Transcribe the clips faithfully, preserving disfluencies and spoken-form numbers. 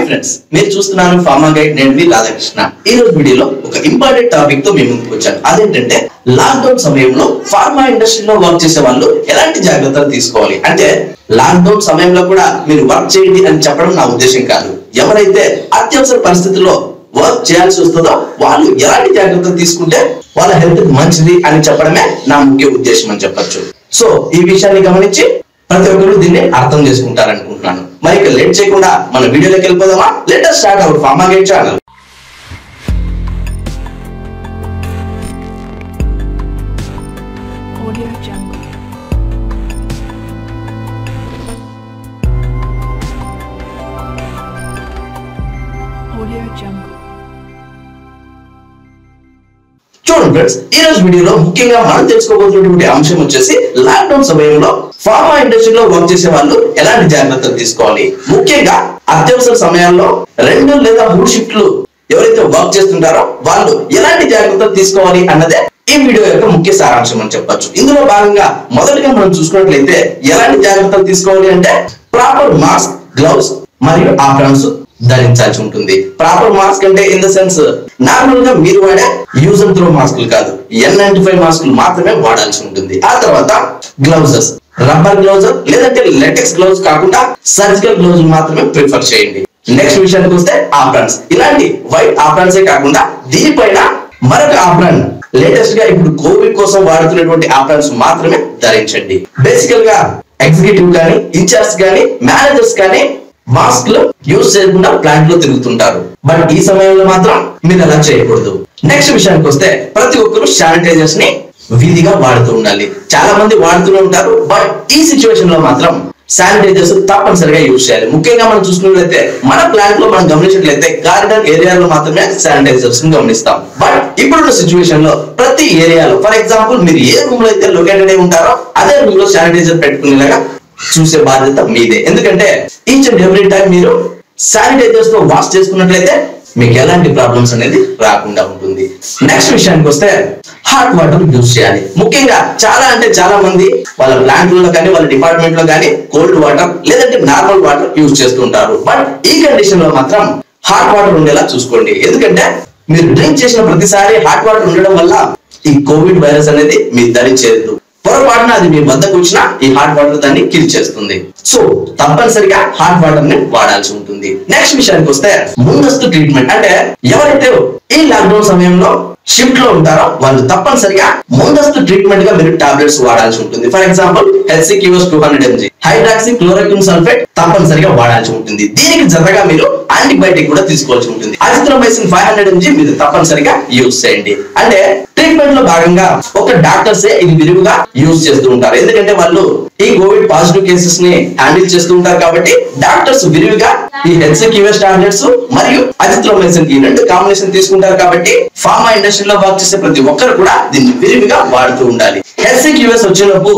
Hi friends, I am Pharma Guide and Radhakrishna. In this video, an important topic to me. That is, lockdown time, pharma industry work is done. How to juggle that is called. And lockdown time, we work daily and chapter now decision. Why is it? Because of the work challenge. So while we are juggle that is called, while health monthly and chapter me, now we are decision. So this vision is coming. Let us start our Pharma Guide channel. Children, friends, in this video, mukhyangaa manam telusukobotunnatundi amsham vachesi lockdown samayamlo pharma industry lo work chese vallu elanti jagrathalu teesukovali. Mukhyangaa atyavasara samayallo rendu ledha moodu shiftlu evaraithe work chestuntaro vallu elanti jagrathalu teesukovali annade ee video yokka mukhya saransham ani cheppచ్చు. Indulo bhagamga modatiga manam chusukunnatlayite elanti jagrathalu teesukovali ante proper mask, gloves mariyu aprons ధరించాల్సి ఉంటుంది. Proper mask అంటే in the sense normal గా మీరు వాడే use and throw మాస్కులు కాదు, N ninety five మాస్కులు మాత్రమే వాడాల్సి ఉంటుంది. ఆ తర్వాత గ్లౌజెస్, రబ్బర్ గ్లౌజ్ లేదంటే లాటెక్స్ గ్లౌజ్ కాకుండా సర్జికల్ గ్లౌజ్ మాత్రమే ప్రిఫర్ చేయండి. నెక్స్ట్ విషయానికి వస్తే ఆప్రాన్స్, ఇలాంటి వైట్ ఆప్రాన్సే కాకుండా దీనిపైన మరొక ఆప్రాన్, లేటెస్ట్ గా ఇప్పుడు కోవిడ్ కోసం వాడుతున్నటువంటి ఆప్రాన్స్ మాత్రమే ధరించండి. బేసికల్ గా ఎగ్జిక్యూటివ్ కానీ, ఇన్ఛార్జ్ కానీ, మేనేజర్స్ కానీ మాస్క్ లో యూజ్ చేయకుండా ప్లాంట్ లో తిరుగుతుంటారు. బట్ ఈ సమయంలో మాత్రం మీరు అలా చేయకూడదు. నెక్స్ట్ విషయానికి వస్తే ప్రతి ఒక్కరు శానిటైజర్స్ ని విధిగా వాడుతూ ఉండాలి. చాలా మంది వాడుతూ ఉంటారు, బట్ ఈ సిచ్యువేషన్ లో మాత్రం శానిటైజర్స్ తప్పనిసరిగా యూజ్ చేయాలి. ముఖ్యంగా మనం చూసుకున్నట్లయితే మన ప్లాంట్ లో మనం గమనించినట్లయితే గార్డెన్ ఏరియాలో మాత్రమే శానిటైజర్స్ ని గమనిస్తాం. బట్ ఇప్పుడున్న సిచ్యువేషన్ లో ప్రతి ఏరియాలో, ఫర్ ఎగ్జాంపుల్ మీరు ఏ రూమ్ లో అయితే లొకేటెడ్ అయి ఉంటారో అదే రూమ్ లో శానిటైజర్ పెట్టుకునేలాగా చూసే బాధ్యత మీదే. ఎందుకంటే ఈచ్ అండ్ ఎవ్రీ టైం మీరు శానిటైజర్స్ తో వాష్ చేసుకున్నట్లయితే మీకు ఎలాంటి ప్రాబ్లమ్స్ అనేది రాకుండా ఉంటుంది. నెక్స్ట్ విషయానికి వస్తే హాట్ వాటర్ యూజ్ చేయాలి. ముఖ్యంగా చాలా అంటే చాలా మంది వాళ్ళ ప్లాంట్ లో కానీ, వాళ్ళ డిపార్ట్మెంట్ లో కానీ కోల్డ్ వాటర్ లేదంటే నార్మల్ వాటర్ యూజ్ చేస్తుంటారు. బట్ ఈ కండిషన్ లో మాత్రం హాట్ వాటర్ ఉండేలా చూసుకోండి. ఎందుకంటే మీరు డ్రింక్ చేసిన ప్రతిసారి హాట్ వాటర్ ఉండడం వల్ల ఈ కోవిడ్ వైరస్ అనేది మీరు ధరించేది పొరపాటున అది మీ వద్దకు వచ్చిన ఈ హాట్ వాటర్ దాన్ని కిల్ చేస్తుంది. సో తప్పనిసరిగా హాట్ వాటర్ ని వాడాల్సి ఉంటుంది. నెక్స్ట్ విషయానికి వస్తే ముందస్తు ట్రీట్మెంట్, అంటే ఎవరైతే ఈ లాక్డౌన్ సమయంలో షిఫ్ట్ లో ఉంటారో వాళ్ళు తప్పనిసరిగా ముందస్తు ట్రీట్మెంట్ గా మీరు టాబ్లెట్స్ వాడాల్సి ఉంటుంది. For example H C Qs two hundred mg, hydroxychloroquine sulphate తప్పనిసరిగా వాడాల్సి ఉంటుంది. దీనికి జతగా మీరు యాంటీబయాటిక్ కూడా తీసుకోవాల్సి ఉంటుంది. అజిత్రోమైసిన్ ఫైవ్ హండ్రెడ్ ఎంజీ మీరు తప్పనిసరిగా యూజ్ చేయండి. అంటే ట్రీట్మెంట్ లో భాగంగా ఒక డాక్టర్స్ ఇది విరివిగా యూజ్ చేస్తూ ఉంటారు. ఎందుకంటే వాళ్ళు ఈ కోవిడ్ పాజిటివ్ కేసెస్ ని హ్యాండిల్ చేస్తూ ఉంటారు కాబట్టి డాక్టర్స్ విరివిగా ఈ హెచ్ సి క్యూస్ టాబ్లెట్స్ మరియు అజిత్రోమైసిన్ ఈ రెండు కాంబినేషన్ తీసుకుంటారు. కాబట్టి ఫార్మా ఇండస్ట్రీలో వర్క్ చేసే ప్రతి ఒక్కరు కూడా దీన్ని విరివిగా వాడుతూ ఉండాలి. హెచ్ సి క్యూస్ వచ్చినప్పుడు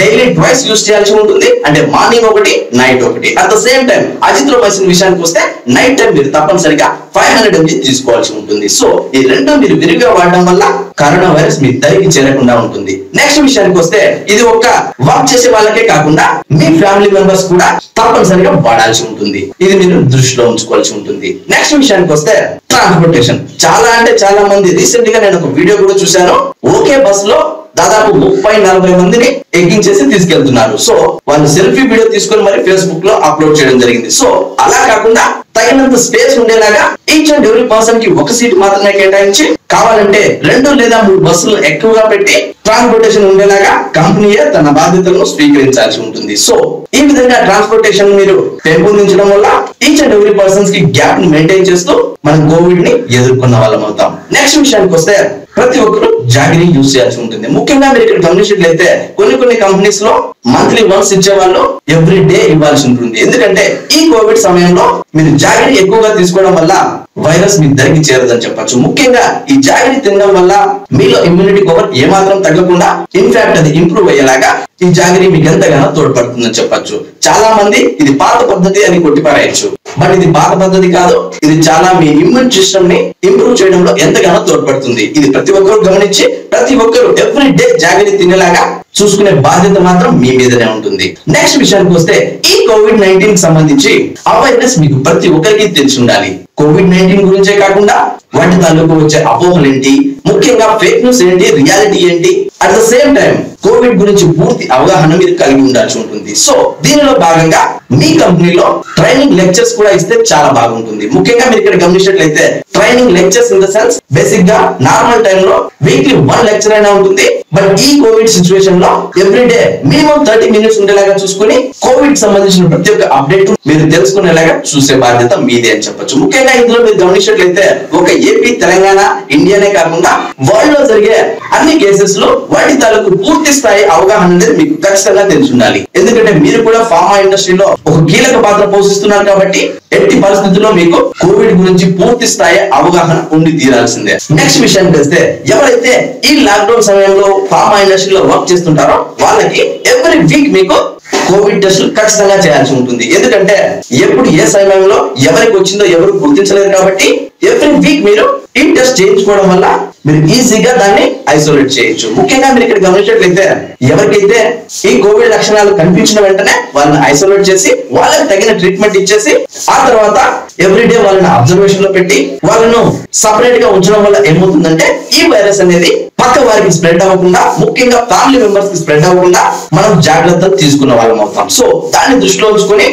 డైలీ ట్వైస్ యూజ్ చేయాల్సి ఉంటుంది. అంటే మార్నింగ్ ఒకటి, నైట్ ఒకటి. At the same time azithromycin విషయానికి వస్తే నైట్ టైం మీరు తప్పనిసరిగా ఫైవ్ హండ్రెడ్ ఎంజీ తీసుకోవాల్సి ఉంటుంది. సో ఈ రెండు మీరు విరివిగా వాడడం వల్ల కరోనా వైరస్ మీ దరికి చేరకుండా ఉంటుంది. నెక్స్ట్ విషయానికి వస్తే ఇది ఒక వర్క్ చేసే వాళ్ళకే కాకుండా మీ ఫ్యామిలీ మెంబర్స్ కూడా తప్పనిసరిగా వాడాల్సి ఉంటుంది. ఇది మీరు దృష్టిలో ఉంచుకోవాల్సి ఉంటుంది. నెక్స్ట్ విషయానికి వస్తే ట్రాన్స్పోర్టేషన్, చాలా అంటే చాలా మంది రీసెంట్ గా నేను ఒక వీడియో కూడా చూశాను. ఓకే బస్ లో దాదాపు ముప్పై నలభై మందిని ఎక్కించేసి తీసుకెళ్తున్నారు. సో వాళ్ళు సెల్ఫీ వీడియో తీసుకొని మరి ఫేస్బుక్ లో అప్లోడ్ చేయడం జరిగింది. సో అలా కాకుండా తగినంత స్పేస్ ఉండేలాగా ఈచ్ అండ్ ఎవరీ పర్సన్ కి ఒక సీట్ మాత్రమే కేటాయించి, కావాలంటే రెండు లేదా మూడు బస్సులు ఎక్కువగా పెట్టి ట్రాన్స్పోర్టేషన్ ఉండేలాగా కంపెనీయే తన బాధ్యతలను స్వీకరించాల్సి ఉంటుంది. సో ఈ విధంగా ట్రాన్స్పోర్టేషన్ మీరు పెంపొందించడం వల్ల ఈచ్ అండ్ ఎవరీ పర్సన్స్ కి గ్యాప్ ని మెయింటైన్ చేస్తూ మనం కోవిడ్ ని ఎదుర్కొన్న వాళ్ళం అవుతాం. నెక్స్ట్ విషయానికి వస్తే ప్రతి ఒక్కరు జాగిరీ యూజ్ చేయాల్సి ఉంటుంది. ముఖ్యంగా మీరు ఇక్కడ గమనించినట్లయితే కొన్ని కొన్ని కంపెనీస్ లో మంత్లీ వన్స్ ఇచ్చే వాళ్ళు ఎవ్రీ డే ఇవ్వాల్సి ఉంటుంది. ఎందుకంటే ఈ కోవిడ్ సమయంలో మీరు జాగిరీ ఎక్కువగా తీసుకోవడం వల్ల వైరస్ మీ దగ్గరికి చేరదని చెప్పచ్చు. ముఖ్యంగా ఈ జాగిరీ తినడం వల్ల మీలో ఇమ్యూనిటీ పవర్ ఏమాత్రం తగ్గకుండా ఇన్ఫాక్ట్ అది ఇంప్రూవ్ అయ్యేలాగా ఈ జాగిరీ మీకు ఎంతగానో తోడ్పడుతుందని చెప్పచ్చు. చాలా మంది ఇది పాత పద్ధతి అని కొట్టిపారేయచ్చు, బట్ ఇది పాత పద్ధతి కాదు. ఇది చాలా మీ ఇమ్యూన్ సిస్టమ్ ని ఇంప్రూవ్ చేయడంలో ఎంతగానో తోడ్పడుతుంది. ఇది ప్రతి ఒక్కరూ గమనించి ప్రతి ఒక్కరు ఎవ్రీ డే జాగరి తినేలాగా చూసుకునే బాధ్యత మాత్రం మీ మీదనే ఉంటుంది. నెక్స్ట్ విషయానికి వస్తే ఈ కోవిడ్ నైన్టీన్ కి సంబంధించి అవేర్నెస్ మీకు ప్రతి ఒక్కరికి తెలిసి ఉండాలి. కోవిడ్ నైన్టీన్ గురించే కాకుండా వాటి తాలూకు వచ్చే అపోహలు ఏంటి, ముఖ్యంగా ఫేక్ న్యూస్ ఏంటి, రియాలిటీ ఏంటి, at the same time Covid గురించి పూర్తి అవగాహన మీరు కలిగి ఉండాల్సి ఉంటుంది. సో దీనిలో భాగంగా మీ కంపెనీలో ట్రైనింగ్ లెక్చర్స్ కూడా ఇస్తే చాలా బాగుంటుంది. ముఖ్యంగా మీరు ఇక్కడ గమనించినట్లయితే training lectures in the sense basic గా నార్మల్ టైమ్ లో వీక్లీ వన్ లెక్చర్ అయినా ఉంటుంది. బట్ ఈ కోవిడ్ సిచ్యువేషన్ లో every day minimum thirty minutes ఉండేలాగా చూసుకుని కోవిడ్ సంబంధించిన ప్రతి ఒక్క అప్డేట్ మీరు తెలుసుకునేలాగా చూసే బాధ్యత మీదే అని చెప్పొచ్చు. ముఖ్యంగా ఇందులో మీరు గమనించినట్లయితే ఒక ఏపీ, తెలంగాణ, ఇండియానే కాకుండా వరల్డ్ లో జరిగే అన్ని కేసెస్ లో వాటి తాలూకు పూర్తి స్థాయి అవగాహన అనేది మీకు ఖచ్చితంగా తెలిసి ఉండాలి. ఎందుకంటే మీరు కూడా ఫార్మా ఇండస్ట్రీలో ఒక కీలక పాత్ర పోషిస్తున్నారు కాబట్టి ఎట్టి పరిస్థితుల్లో మీకు కోవిడ్ గురించి పూర్తి స్థాయి అవగాహన ఉండి తీరాల్సిందే. నెక్స్ట్ విషయానికి వస్తే ఎవరైతే ఈ లాక్డౌన్ సమయంలో ఫార్మా ఇండస్ట్రీలో వర్క్ చేస్తుంటారో వాళ్ళకి ఎవ్రీ వీక్ మీకు కోవిడ్ టెస్టులు ఖచ్చితంగా చేయాల్సి ఉంటుంది. ఎందుకంటే ఎప్పుడు ఏ సమయంలో ఎవరికి వచ్చిందో ఎవరు గుర్తించలేరు కాబట్టి ఎవ్రీ వీక్ మీరు ఈ టెస్ట్ చేయించుకోవడం వల్ల మీరు ఈజీగా దాన్ని ఐసోలేట్ చేయొచ్చు. ముఖ్యంగా మీరు ఇక్కడ గమనించినట్లయితే ఎవరికైతే ఈ కోవిడ్ లక్షణాలు కనిపించిన వెంటనే వాళ్ళని ఐసోలేట్ చేసి వాళ్ళకి తగిన ట్రీట్మెంట్ ఇచ్చేసి ఆ తర్వాత ఎవ్రీ డే వాళ్ళని అబ్జర్వేషన్ లో పెట్టి వాళ్ళను సపరేట్ గా ఉంచడం వల్ల ఏమవుతుందంటే ఈ వైరస్ అనేది పక్క వారికి స్ప్రెడ్ అవ్వకుండా, ముఖ్యంగా ఫ్యామిలీ మెంబర్స్ కి స్ప్రెడ్ అవ్వకుండా మనం జాగ్రత్తలు తీసుకున్న వాళ్ళం అవుతాం. సో దాన్ని దృష్టిలో ఉంచుకొని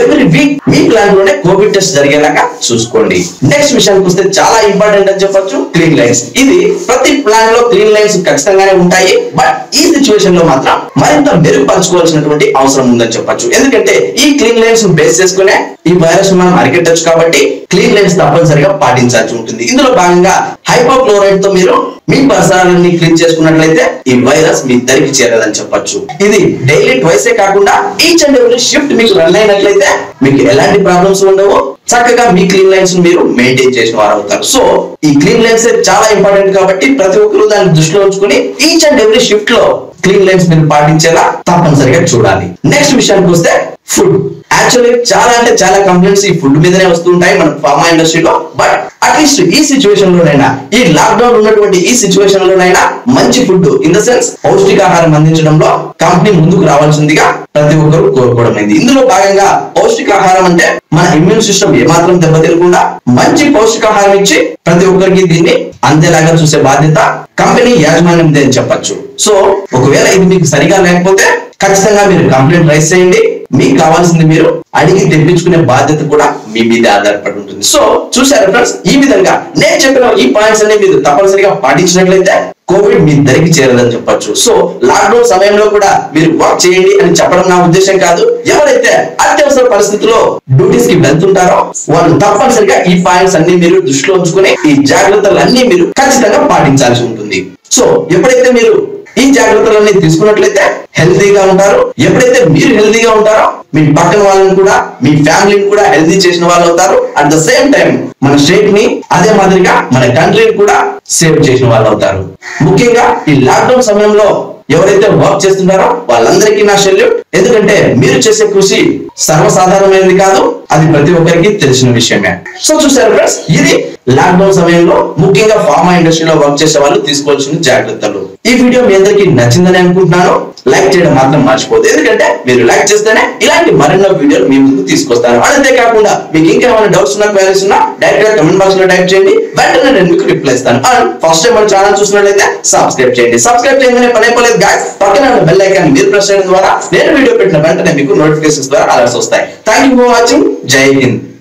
ఎవ్రీ వీక్ మీ ప్లాన్ లోనే కోవిడ్ టెస్ట్ జరిగేలాగా చూసుకోండి. నెక్స్ట్ విషయానికి వస్తే చాలా ఇంపార్టెంట్ అని చెప్పొచ్చు క్లీన్ లైన్స్. ఇది ప్రతి ప్లాన్ లో గ్రీన్ లైన్స్ ఖచ్చితంగానే ఉంటాయి. బట్ ఈ సిచ్యువేషన్ లో మాత్రం మరింత మెరుగుపరచుకోవాల్సినటువంటి అవసరం ఉందని చెప్పొచ్చు. ఎందుకంటే ఈ క్లీన్ లైన్స్ బేస్ చేసుకునే ఈ వైరస్ మనం అరికెట్టచ్చు కాబట్టి క్లీన్ లైన్స్ తప్పనిసరిగా పాటించాల్సి ఉంటుంది. ఇందులో భాగంగా హైపోక్లోరైడ్ తో మీరు మీ పరిసరాలన్నీ క్లీన్ చేసుకున్నట్లయితే ఈ వైరస్ మీ దగ్గరికి చేరదని చెప్పొచ్చు. ఇది డైలీ ట్వైసే కాకుండా ఈచ్ అండ్ ఎవ్రీ షిఫ్ట్ మీకు రన్ అయినట్లయితే మీకు ఎలాంటి ప్రాబ్లమ్స్ ఉండవు. చక్కగా మీ క్లీన్ లైన్స్ మీరు మెయింటైన్ చేసిన వారు అవుతారు. సో ఈ క్లీన్ లైన్స్ చాలా ఇంపార్టెంట్ కాబట్టి ప్రతి ఒక్కరు దాన్ని దృష్టిలో ఉంచుకుని ఈచ్ అండ్ ఎవ్రీ షిఫ్ట్ లో క్లీన్ లైన్స్ మీరు పాటించేలా తప్పనిసరిగా చూడాలి. నెక్స్ట్ విషయానికి వస్తే ఫుడ్. యాక్చువల్లీ చాలా అంటే చాలా కంప్లైంట్స్ ఈ ఫుడ్ మీదనే వస్తుంటాయి మన ఫార్మా ఇండస్ట్రీలో. బట్ అట్లీస్ట్ ఈ సిచ్యువేషన్ లోనైనా, ఈ లాక్డౌన్ ఉన్నటువంటి ఈ సిచ్యువేషన్ లోనైనా మంచి ఫుడ్ ఇన్ ద సెన్స్ పౌష్టికాహారం అందించడంలో కంపెనీ ముందుకు రావాల్సిందిగా ప్రతి ఒక్కరు కోరుకోవడం అయింది. ఇందులో భాగంగా పౌష్టికాహారం అంటే మన ఇమ్యూన్ సిస్టమ్ ఏమాత్రం దెబ్బతిరకుండా మంచి పౌష్టికాహారం ఇచ్చి ప్రతి ఒక్కరికి దీన్ని అందేలాగా చూసే బాధ్యత కంపెనీ యాజమాన్యందే అని చెప్పచ్చు. సో ఒకవేళ ఇది మీకు సరిగా లేకపోతే ఖచ్చితంగా మీరు కంప్లైంట్ రైజ్ చేయండి. మీకు కావాల్సింది మీరు అడిగి తెప్పించుకునే బాధ్యత కూడా మీ మీద ఆధారపడి ఉంటుంది. సో చూసారు ఫ్రెండ్స్, ఈ విధంగా నేను చెప్పిన ఈ పాయింట్స్ అన్ని మీరు తప్పనిసరిగా పాటించినట్లయితే కోవిడ్ మీ దగ్గరికి చేరదని చెప్పొచ్చు. సో లాక్డౌన్ సమయంలో కూడా మీరు వర్క్ చేయండి అని చెప్పడం నా ఉద్దేశం కాదు. ఎవరైతే అత్యవసర పరిస్థితుల్లో డ్యూటీస్ కి వెళ్తుంటారో వాళ్ళు తప్పనిసరిగా ఈ పాయింట్స్ అన్ని మీరు దృష్టిలో ఉంచుకుని ఈ జాగ్రత్తలన్నీ మీరు ఖచ్చితంగా పాటించాల్సి ఉంటుంది. సో ఎప్పుడైతే మీరు ఈ జాగ్రత్తలన్నీ తీసుకున్నట్లయితే హెల్తీగా ఉంటారు. ఎప్పుడైతే మీరు హెల్తీగా ఉంటారో మీ పక్కన వాళ్ళని కూడా, మీ ఫ్యామిలీని కూడా హెల్తీ చేసిన వాళ్ళు అవుతారు. అట్ ద సేమ్ టైం మన స్టేట్ ని, అదే మాదిరిగా మన కంట్రీని కూడా సేవ్ చేసిన వాళ్ళు అవుతారు. ముఖ్యంగా ఈ లాక్డౌన్ సమయంలో ఎవరైతే వర్క్ చేస్తున్నారో వాళ్ళందరికీ నా సెల్యూట్. ఎందుకంటే మీరు చేసే కృషి సర్వసాధారణమైనది కాదు, అది ప్రతి ఒక్కరికి తెలిసిన విషయమే. సో చూసారు ఫ్రెండ్స్, ఇది లాక్డౌన్ సమయంలో ముఖ్యంగా ఫార్మా ఇండస్ట్రీలో వర్క్ చేసే వాళ్ళు తీసుకోవాల్సిన జాగ్రత్తలు. ఈ వీడియో మీ అందరికీ నచ్చిందని అనుకుంటున్నాను. లైక్ చేయడం మాత్రం మర్చిపోదు. ఎందుకంటే మీరు లైక్ చేస్తేనే ఇలాంటి మరెన్నో వీడియోలు మీ ముందుకు తీసుకొస్తాను. అంతేకాకుండా మీకు ఇంకేమైనా డౌట్స్ ఉన్నా, క్వైరీస్ ఉన్నా డైరెక్ట్ గా కమెంట్ బాక్స్ లో టైప్ చేయండి. వెంటనే నేను మీకు రిప్లై ఇస్తాను. అండ్ ఫస్ట్ టైం మన ఛానల్ చూసినట్లయితే సబ్స్క్రైబ్ చేయండి. సబ్స్క్రైబ్ చేయగానే పని అయిపోలేదు గాయ్స్. పక్కన ఉన్న బెల్ ఐకాన్ మీరు ప్రెస్ చేయడం ద్వారా నేను వీడియో పెట్టిన వెంటనే మీకు నోటిఫికేషన్స్ ద్వారా అలర్ట్స్ వస్తాయి. Thank you for watching. జై హింద్.